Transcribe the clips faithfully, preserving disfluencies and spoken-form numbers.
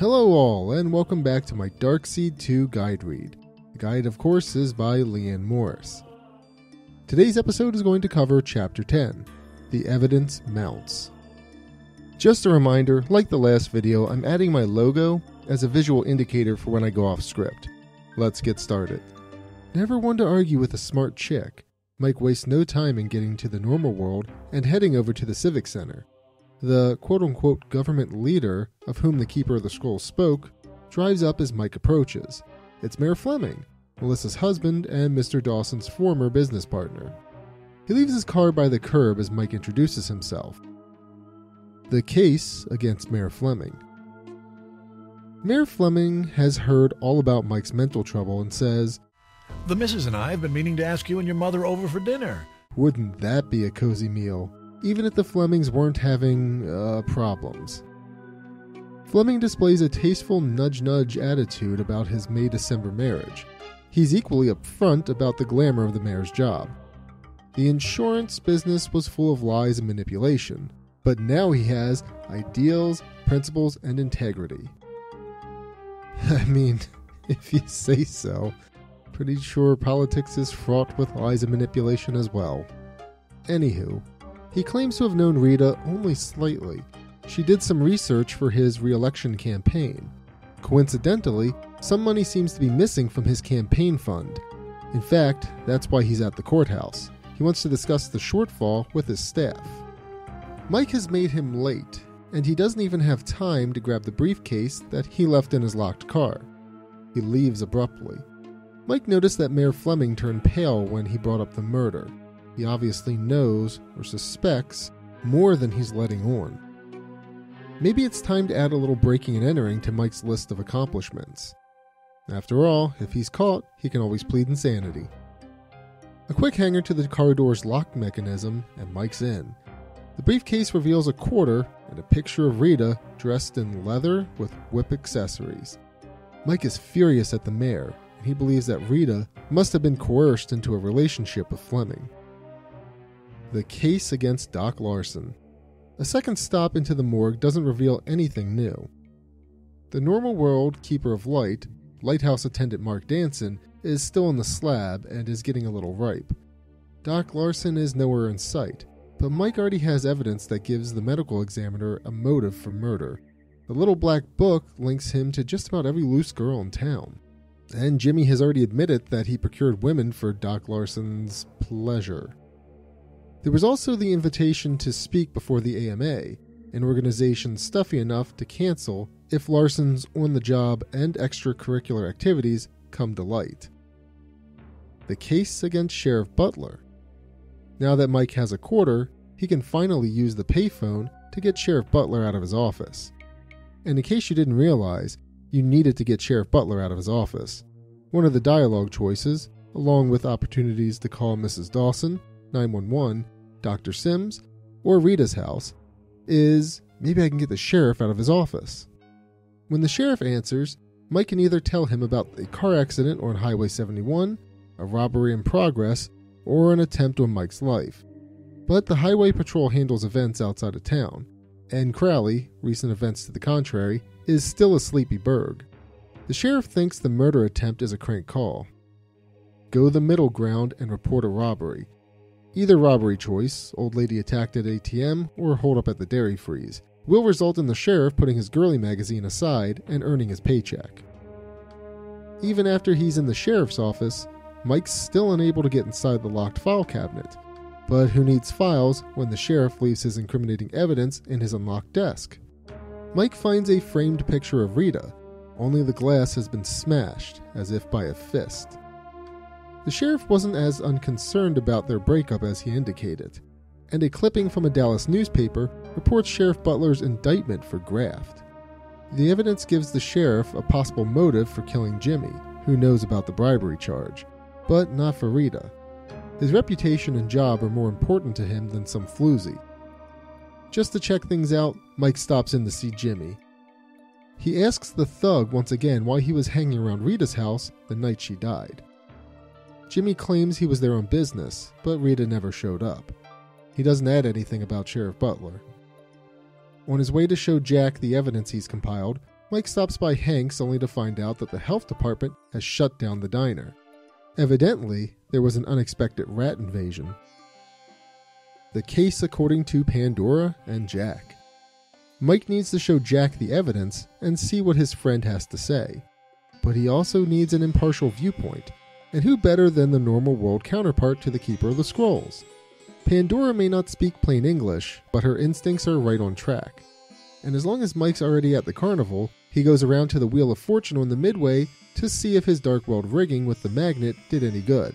Hello all, and welcome back to my Darkseed two guide read. The guide, of course, is by Leanne Morris. Today's episode is going to cover Chapter ten, The Evidence Mounts. Just a reminder, like the last video, I'm adding my logo as a visual indicator for when I go off script. Let's get started. Never one to argue with a smart chick, Mike wastes no time in getting to the normal world and heading over to the Civic Center. The quote-unquote government leader, of whom the Keeper of the Scrolls spoke, drives up as Mike approaches. It's Mayor Fleming, Melissa's husband and Mister Dawson's former business partner. He leaves his car by the curb as Mike introduces himself. The case against Mayor Fleming. Mayor Fleming has heard all about Mike's mental trouble and says, "The missus and I have been meaning to ask you and your mother over for dinner." Wouldn't that be a cozy meal? Even if the Flemings weren't having, uh, problems. Fleming displays a tasteful nudge-nudge attitude about his May-December marriage. He's equally upfront about the glamour of the mayor's job. The insurance business was full of lies and manipulation, but now he has ideals, principles, and integrity. I mean, if you say so, pretty sure politics is fraught with lies and manipulation as well. Anywho, he claims to have known Rita only slightly. She did some research for his re-election campaign. Coincidentally, some money seems to be missing from his campaign fund. In fact, that's why he's at the courthouse. He wants to discuss the shortfall with his staff. Mike has made him late, and he doesn't even have time to grab the briefcase that he left in his locked car. He leaves abruptly. Mike noticed that Mayor Fleming turned pale when he brought up the murder. He obviously knows, or suspects, more than he's letting on. Maybe it's time to add a little breaking and entering to Mike's list of accomplishments. After all, if he's caught, he can always plead insanity. A quick hanger to the car door's lock mechanism, and Mike's in. The briefcase reveals a quarter and a picture of Rita dressed in leather with whip accessories. Mike is furious at the mayor, and he believes that Rita must have been coerced into a relationship with Fleming. The case against Doc Larson. A second stop into the morgue doesn't reveal anything new. The normal world Keeper of Light, lighthouse attendant Mark Danson, is still on the slab and is getting a little ripe. Doc Larson is nowhere in sight, but Mike already has evidence that gives the medical examiner a motive for murder. The little black book links him to just about every loose girl in town. And Jimmy has already admitted that he procured women for Doc Larson's pleasure. There was also the invitation to speak before the A M A, an organization stuffy enough to cancel if Larson's on-the-job and extracurricular activities come to light. The case against Sheriff Butler. Now that Mike has a quarter, he can finally use the payphone to get Sheriff Butler out of his office. And in case you didn't realize, you needed to get Sheriff Butler out of his office. One of the dialogue choices, along with opportunities to call Missus Dawson, nine one one, Doctor Sims, or Rita's house, is maybe I can get the sheriff out of his office. When the sheriff answers, Mike can either tell him about a car accident on Highway seventy-one, a robbery in progress, or an attempt on Mike's life. But the Highway Patrol handles events outside of town, and Crowley, recent events to the contrary, is still a sleepy burg. The sheriff thinks the murder attempt is a crank call. Go the middle ground and report a robbery. Either robbery choice, old lady attacked at A T M or hold up at the dairy freeze, will result in the sheriff putting his girly magazine aside and earning his paycheck. Even after he's in the sheriff's office, Mike's still unable to get inside the locked file cabinet. But who needs files when the sheriff leaves his incriminating evidence in his unlocked desk? Mike finds a framed picture of Rita, only the glass has been smashed, as if by a fist. The sheriff wasn't as unconcerned about their breakup as he indicated, and a clipping from a Dallas newspaper reports Sheriff Butler's indictment for graft. The evidence gives the sheriff a possible motive for killing Jimmy, who knows about the bribery charge, but not for Rita. His reputation and job are more important to him than some floozy. Just to check things out, Mike stops in to see Jimmy. He asks the thug once again why he was hanging around Rita's house the night she died. Jimmy claims he was there on business, but Rita never showed up. He doesn't add anything about Sheriff Butler. On his way to show Jack the evidence he's compiled, Mike stops by Hank's only to find out that the health department has shut down the diner. Evidently, there was an unexpected rat invasion. The case according to Pandora and Jack. Mike needs to show Jack the evidence and see what his friend has to say. But he also needs an impartial viewpoint, and who better than the normal world counterpart to the Keeper of the Scrolls? Pandora may not speak plain English, but her instincts are right on track. And as long as Mike's already at the carnival, he goes around to the Wheel of Fortune on the midway to see if his Dark World rigging with the magnet did any good.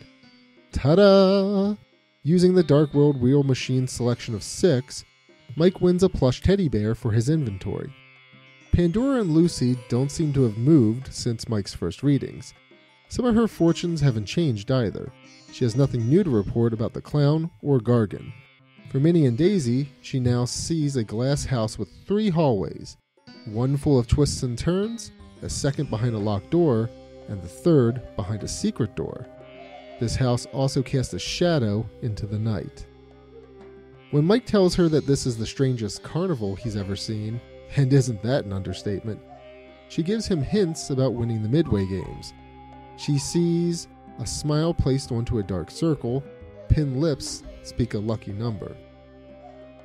Ta-da! Using the Dark World Wheel Machine selection of six, Mike wins a plush teddy bear for his inventory. Pandora and Lucy don't seem to have moved since Mike's first readings. Some of her fortunes haven't changed either. She has nothing new to report about the clown or Gargan. For Minnie and Daisy, she now sees a glass house with three hallways, one full of twists and turns, a second behind a locked door, and the third behind a secret door. This house also casts a shadow into the night. When Mike tells her that this is the strangest carnival he's ever seen, and isn't that an understatement, she gives him hints about winning the Midway games. She sees a smile placed onto a dark circle, pin lips speak a lucky number,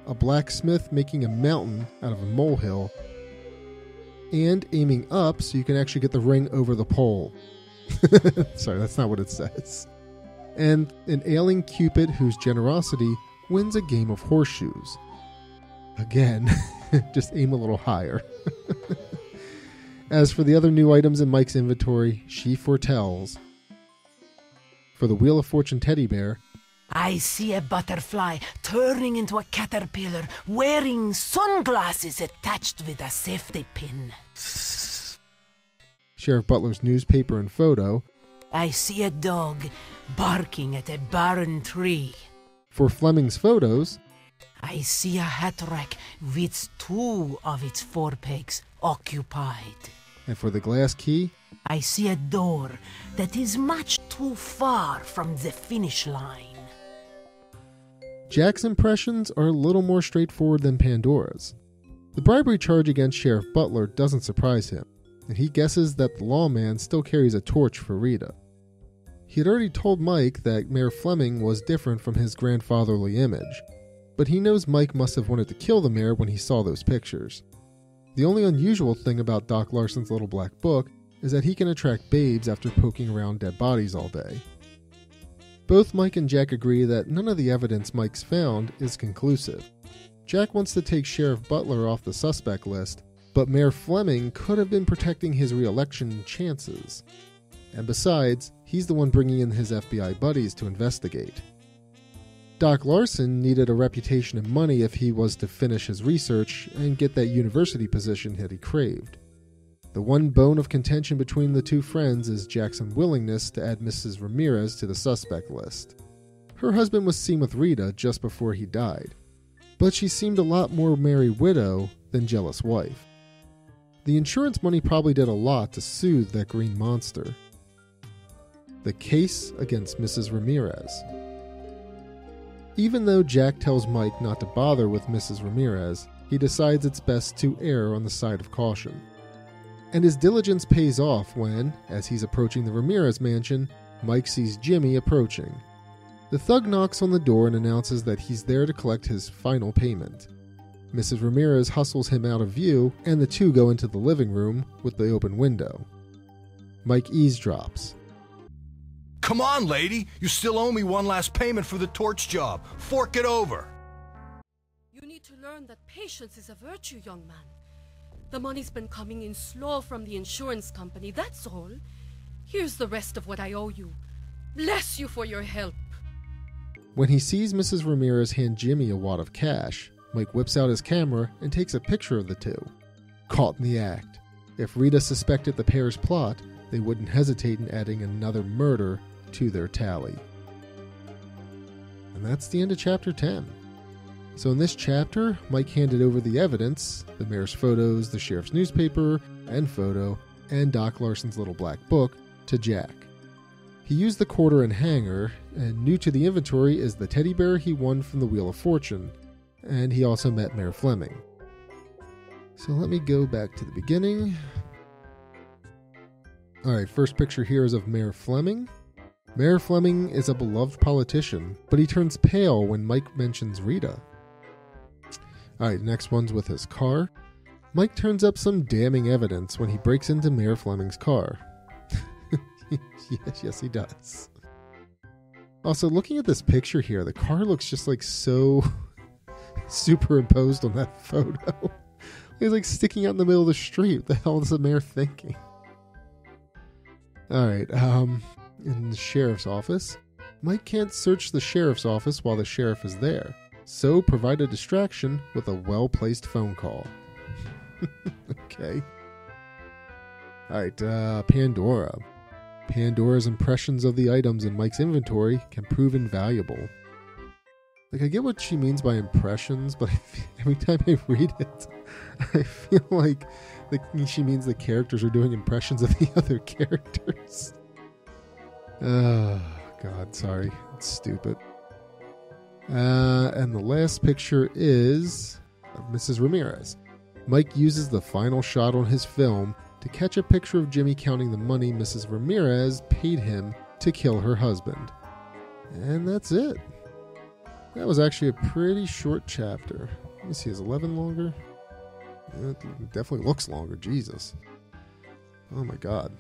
a blacksmith making a mountain out of a molehill, and aiming up so you can actually get the ring over the pole. Sorry, that's not what it says. And an ailing Cupid whose generosity wins a game of horseshoes. Again, just aim a little higher. As for the other new items in Mike's inventory, she foretells. For the Wheel of Fortune teddy bear, I see a butterfly turning into a caterpillar wearing sunglasses attached with a safety pin. Sheriff Butler's newspaper and photo, I see a dog barking at a barren tree. For Fleming's photos, I see a hat rack with two of its four pegs occupied. And for the glass key, I see a door that is much too far from the finish line. Jack's impressions are a little more straightforward than Pandora's. The bribery charge against Sheriff Butler doesn't surprise him, and he guesses that the lawman still carries a torch for Rita. He had already told Mike that Mayor Fleming was different from his grandfatherly image, but he knows Mike must have wanted to kill the mayor when he saw those pictures. The only unusual thing about Doc Larson's little black book is that he can attract babes after poking around dead bodies all day. Both Mike and Jack agree that none of the evidence Mike's found is conclusive. Jack wants to take Sheriff Butler off the suspect list, but Mayor Fleming could have been protecting his re-election chances. And besides, he's the one bringing in his F B I buddies to investigate. Doc Larson needed a reputation and money if he was to finish his research and get that university position that he craved. The one bone of contention between the two friends is Jack's willingness to add Missus Ramirez to the suspect list. Her husband was seen with Rita just before he died, but she seemed a lot more merry widow than jealous wife. The insurance money probably did a lot to soothe that green monster. The case against Missus Ramirez. Even though Jack tells Mike not to bother with Missus Ramirez, he decides it's best to err on the side of caution. And his diligence pays off when, as he's approaching the Ramirez mansion, Mike sees Jimmy approaching. The thug knocks on the door and announces that he's there to collect his final payment. Missus Ramirez hustles him out of view, and the two go into the living room with the open window. Mike eavesdrops. Come on, lady! You still owe me one last payment for the torch job. Fork it over! You need to learn that patience is a virtue, young man. The money's been coming in slow from the insurance company, that's all. Here's the rest of what I owe you. Bless you for your help. When he sees Missus Ramirez hand Jimmy a wad of cash, Mike whips out his camera and takes a picture of the two. Caught in the act. If Rita suspected the pair's plot, they wouldn't hesitate in adding another murder to their tally. And that's the end of chapter ten. So in this chapter, Mike handed over the evidence, the mayor's photos, the sheriff's newspaper and photo, and Doc Larson's little black book to Jack. He used the quarter and hanger, and new to the inventory is the teddy bear he won from the Wheel of Fortune, and he also met Mayor Fleming. So let me go back to the beginning. All right, first picture here is of Mayor Fleming. Mayor Fleming is a beloved politician, but he turns pale when Mike mentions Rita. All right, next one's with his car. Mike turns up some damning evidence when he breaks into Mayor Fleming's car. yes, yes, he does. Also, looking at this picture here, the car looks just like so superimposed on that photo. It's like sticking out in the middle of the street. What the hell is the mayor thinking? All right, um, in the sheriff's office, Mike can't search the sheriff's office while the sheriff is there, so provide a distraction with a well-placed phone call. Okay. All right, uh, Pandora. Pandora's impressions of the items in Mike's inventory can prove invaluable. Like, I get what she means by impressions, but I feel, every time I read it, I feel like the, she means the characters are doing impressions of the other characters. Oh, God, sorry. It's stupid. Uh, and the last picture is of Missus Ramirez. Mike uses the final shot on his film to catch a picture of Jimmy counting the money Missus Ramirez paid him to kill her husband. And that's it. That was actually a pretty short chapter. Let me see, is eleven longer? It definitely looks longer, Jesus. Oh my God.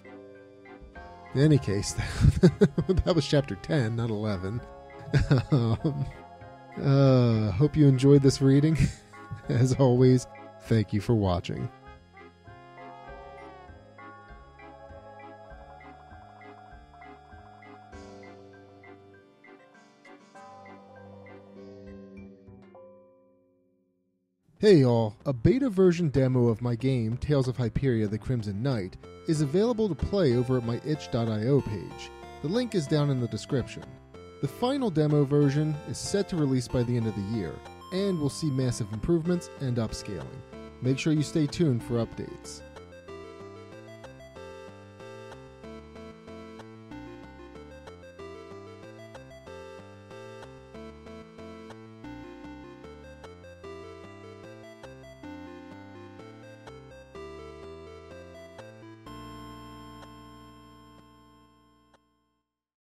In any case, that was chapter ten, not eleven. Um, uh, hope you enjoyed this reading. As always, thank you for watching. Hey y'all, a beta version demo of my game, Tales of Hyperia: The Crimson Knight, is available to play over at my itch dot i o page. The link is down in the description. The final demo version is set to release by the end of the year, and will see massive improvements and upscaling. Make sure you stay tuned for updates.